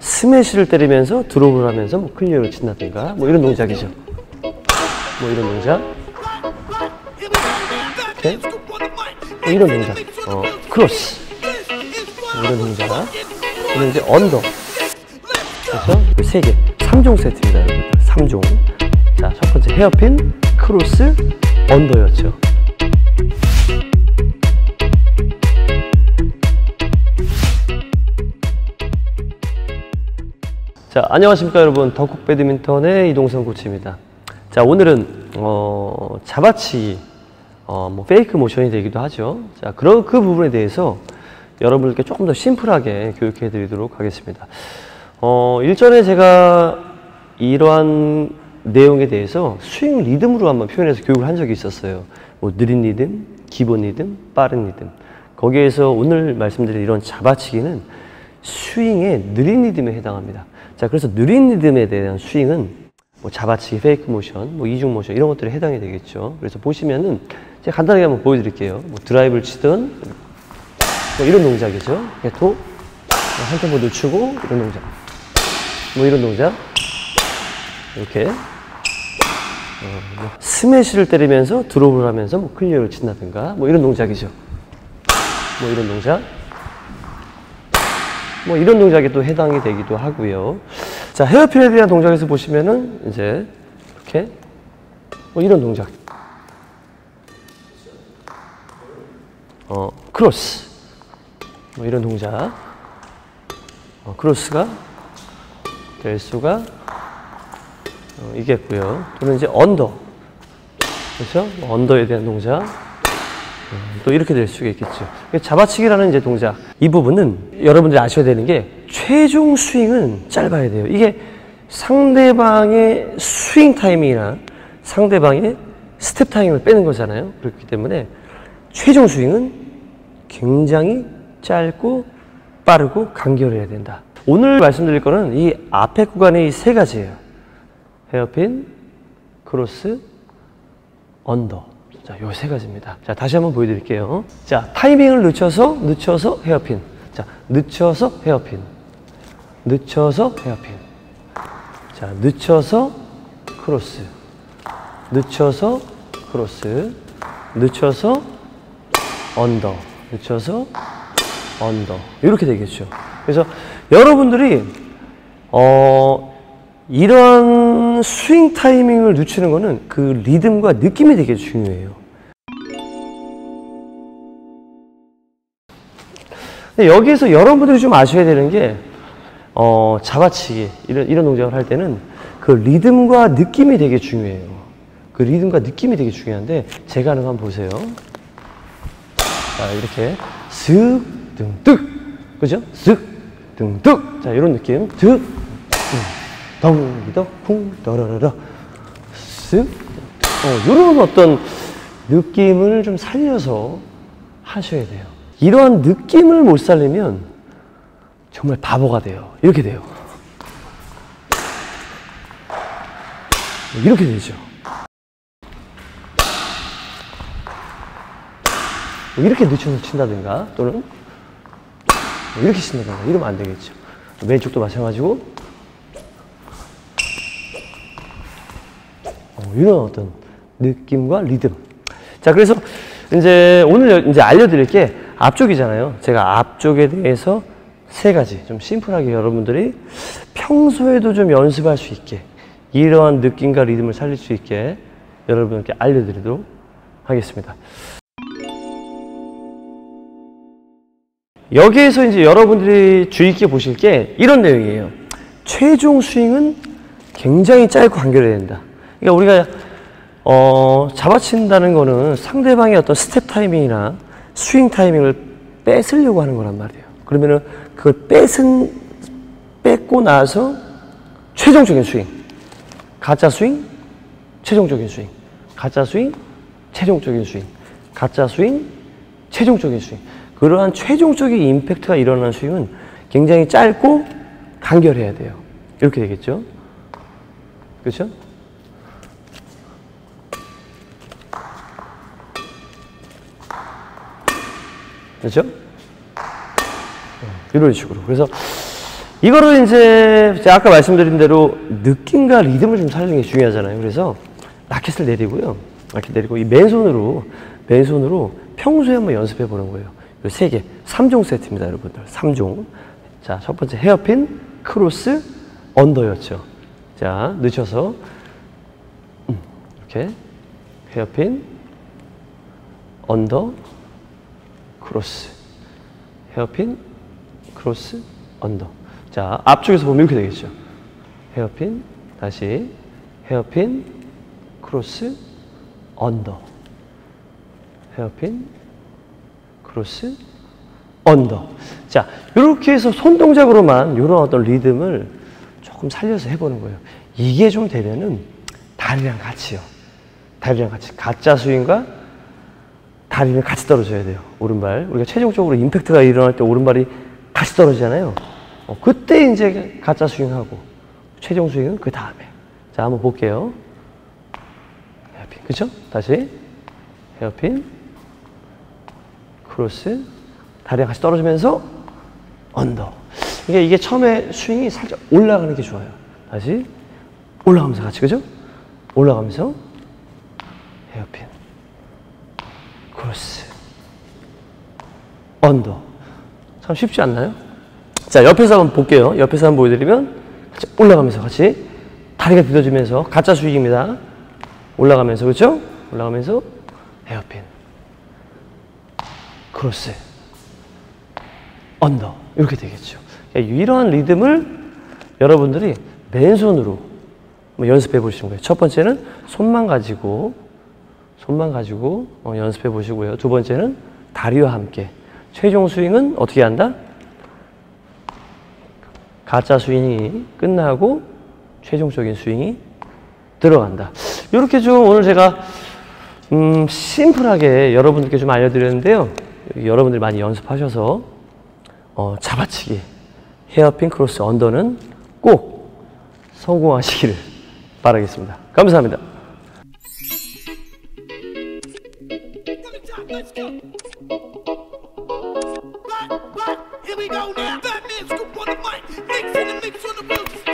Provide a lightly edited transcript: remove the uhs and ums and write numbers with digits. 스매시를 때리면서 드롭을 하면서 뭐 클리어를 친다든가 뭐 이런 동작이죠. 뭐 이런 동작. 이렇게. 뭐 이런 동작. 크로스. 뭐 이런 동작. 그리고 이제 언더. 그래서 3개. 3종 세트입니다. 여러분. 3종. 자, 첫 번째 헤어핀, 크로스, 언더였죠. 자, 안녕하십니까 여러분. 덕국 배드민턴의 이동선 코치입니다. 자, 오늘은 잡아치기, 뭐 페이크 모션이 되기도 하죠. 자, 그런 그 부분에 대해서 여러분들께 조금 더 심플하게 교육해 드리도록 하겠습니다. 일전에 제가 이러한 내용에 대해서 스윙 리듬으로 한번 표현해서 교육을 한 적이 있었어요. 뭐 느린 리듬, 기본 리듬, 빠른 리듬. 거기에서 오늘 말씀드린 이런 잡아치기는 스윙의 느린 리듬에 해당합니다. 자, 그래서 느린 리듬에 대한 스윙은 뭐 잡아치기, 페이크 모션, 뭐 이중 모션 이런 것들에 해당이 되겠죠. 그래서 보시면은 제가 간단하게 한번 보여드릴게요. 뭐 드라이브를 치든 뭐 이런 동작이죠. 개토, 한 템포 늦추고 이런 동작, 뭐 이런 동작. 이렇게 뭐 스매시를 때리면서 드롭을 하면서 뭐 클리어를 친다든가 뭐 이런 동작이죠. 뭐 이런 동작. 뭐 이런 동작에 또 해당이 되기도 하고요. 자, 헤어핀에 대한 동작에서 보시면은 이제 이렇게 뭐 이런 동작. 크로스. 뭐 이런 동작. 크로스가 될 수가 있겠고요. 또는 이제 언더. 그렇죠? 언더에 대한 동작. 또 이렇게 될 수가 있겠죠. 잡아치기라는 이제 동작, 이 부분은 여러분들이 아셔야 되는 게 최종 스윙은 짧아야 돼요. 이게 상대방의 스윙 타이밍이나 상대방의 스텝 타이밍을 빼는 거잖아요. 그렇기 때문에 최종 스윙은 굉장히 짧고 빠르고 간결해야 된다. 오늘 말씀드릴 거는 이 앞에 구간의 3가지예요. 헤어핀, 크로스, 언더. 자, 요 3가지입니다. 자, 다시 한번 보여드릴게요. 자, 타이밍을 늦춰서 헤어핀. 자, 늦춰서 헤어핀. 늦춰서 헤어핀. 자, 늦춰서 크로스. 늦춰서 크로스. 늦춰서 언더. 늦춰서 언더. 이렇게 되겠죠. 그래서 여러분들이 이런 스윙 타이밍을 늦추는 거는 그 리듬과 느낌이 되게 중요해요. 근데 여기에서 여러분들이 좀 아셔야 되는 게 잡아치기 이런 동작을 할 때는 그 리듬과 느낌이 되게 중요해요. 그 리듬과 느낌이 되게 중요한데 제가 하는 거 한번 보세요. 자, 이렇게 슥 둥뚝, 그죠? 슥 둥뚝. 자, 이런 느낌. 득 덩기덕 쿵 더러러러 쓱. 이런 어떤 느낌을 좀 살려서 하셔야 돼요. 이러한 느낌을 못 살리면 정말 바보가 돼요. 이렇게 돼요. 이렇게 되죠. 이렇게 늦춰서 친다든가 또는 이렇게 친다든가 이러면 안 되겠죠. 왼쪽도 마찬가지고 이런 어떤 느낌과 리듬. 자, 그래서 이제 오늘 이제 알려드릴 게 앞쪽이잖아요. 제가 앞쪽에 대해서 3가지 좀 심플하게 여러분들이 평소에도 좀 연습할 수 있게 이러한 느낌과 리듬을 살릴 수 있게 여러분께 알려드리도록 하겠습니다. 여기에서 이제 여러분들이 주의 깊게 보실 게 이런 내용이에요. 최종 스윙은 굉장히 짧고 간결해야 된다. 그러니까 우리가 잡아친다는 거는 상대방의 어떤 스텝 타이밍이나 스윙 타이밍을 뺏으려고 하는 거란 말이에요. 그러면은 그걸 뺏고 나서 최종적인 스윙, 가짜 스윙, 최종적인 스윙, 가짜 스윙, 최종적인 스윙, 가짜 스윙, 최종적인 스윙. 그러한 최종적인 임팩트가 일어나는 스윙은 굉장히 짧고 간결해야 돼요. 이렇게 되겠죠? 그렇죠? 그렇죠? 이런 식으로. 그래서 이거를 이제 제가 아까 말씀드린 대로 느낌과 리듬을 좀 살리는 게 중요하잖아요. 그래서 라켓을 내리고요. 라켓 내리고 이 맨손으로 평소에 한번 연습해 보는 거예요. 이 세 개, 3종 세트입니다, 여러분들. 3종. 자, 첫 번째 헤어핀, 크로스, 언더였죠. 자, 늦춰서 이렇게 헤어핀, 언더, 크로스, 헤어핀, 크로스, 언더. 자, 앞쪽에서 보면 이렇게 되겠죠. 헤어핀, 다시 헤어핀, 크로스, 언더, 헤어핀, 크로스, 언더. 자, 이렇게 해서 손 동작으로만 이런 어떤 리듬을 조금 살려서 해보는 거예요. 이게 좀 되면은 다리랑 같이요. 다리랑 같이 가짜 스윙과 다리는 같이 떨어져야 돼요. 오른발. 우리가 최종적으로 임팩트가 일어날 때 오른발이 같이 떨어지잖아요. 그때 이제 가짜 스윙하고 최종 스윙은 그 다음에. 자, 한번 볼게요. 헤어핀, 그쵸? 다시 헤어핀, 크로스, 다리랑 같이 떨어지면서 언더. 이게 처음에 스윙이 살짝 올라가는 게 좋아요. 다시 올라가면서 같이, 그죠? 올라가면서 헤어핀, 크로스, 언더. 참 쉽지 않나요? 자, 옆에서 한번 볼게요. 옆에서 한번 보여드리면 같이 올라가면서 같이 다리가 뒤져지면서 가짜 수익입니다. 올라가면서, 그렇죠? 올라가면서 헤어핀, 크로스, 언더. 이렇게 되겠죠. 이러한 리듬을 여러분들이 맨손으로 연습해 보시는 거예요. 첫 번째는 손만 가지고 연습해 보시고요. 두 번째는 다리와 함께. 최종 스윙은 어떻게 한다? 가짜 스윙이 끝나고 최종적인 스윙이 들어간다. 이렇게 좀 오늘 제가 심플하게 여러분들께 좀 알려드렸는데요. 여러분들이 많이 연습하셔서 잡아치기, 헤어핀, 크로스, 언더는 꼭 성공하시기를 바라겠습니다. 감사합니다. Let's go. Right, here we go now. Batman's group on the mic, Nick's in the mix on the wheels.